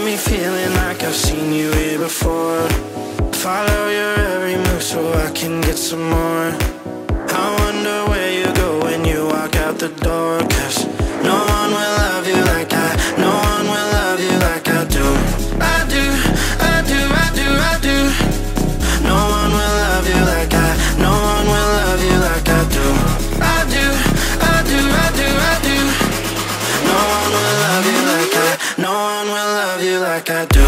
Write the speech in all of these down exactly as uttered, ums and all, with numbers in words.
got me feeling like I've seen you here before. Follow your every move so I can get some more. I wonder where you go when you walk out the door, 'cause no one will love you like I, no one will love you like I do. I do, I do, I do, I do. No one will love you like I, no one will love you like I do. I do, I do, I do, I do. No one will love you like I, no one will love you like I do.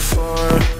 Before